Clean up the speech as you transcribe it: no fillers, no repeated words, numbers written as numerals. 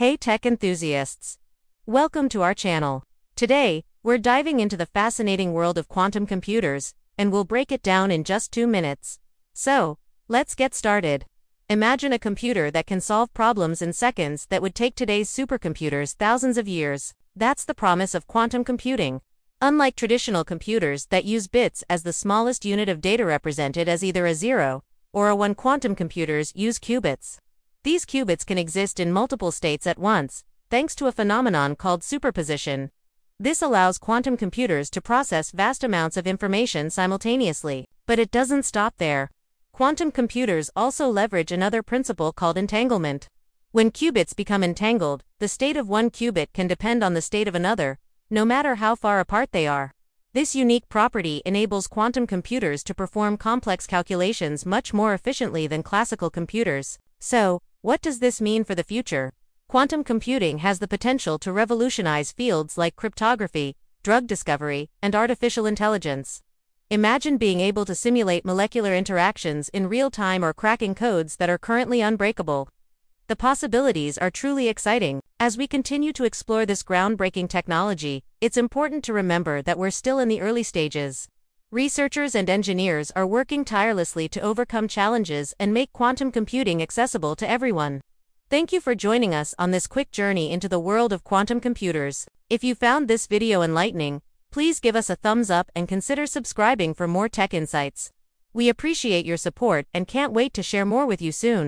Hey tech enthusiasts! Welcome to our channel. Today, we're diving into the fascinating world of quantum computers, and we'll break it down in just 2 minutes. So, let's get started. Imagine a computer that can solve problems in seconds that would take today's supercomputers thousands of years. That's the promise of quantum computing. Unlike traditional computers that use bits as the smallest unit of data represented as either a 0 or a 1, quantum computers use qubits. These qubits can exist in multiple states at once, thanks to a phenomenon called superposition. This allows quantum computers to process vast amounts of information simultaneously. But it doesn't stop there. Quantum computers also leverage another principle called entanglement. When qubits become entangled, the state of one qubit can depend on the state of another, no matter how far apart they are. This unique property enables quantum computers to perform complex calculations much more efficiently than classical computers. So, what does this mean for the future? Quantum computing has the potential to revolutionize fields like cryptography, drug discovery, and artificial intelligence. Imagine being able to simulate molecular interactions in real time or cracking codes that are currently unbreakable. The possibilities are truly exciting. As we continue to explore this groundbreaking technology, it's important to remember that we're still in the early stages. Researchers and engineers are working tirelessly to overcome challenges and make quantum computing accessible to everyone. Thank you for joining us on this quick journey into the world of quantum computers. If you found this video enlightening, please give us a thumbs up and consider subscribing for more tech insights. We appreciate your support and can't wait to share more with you soon.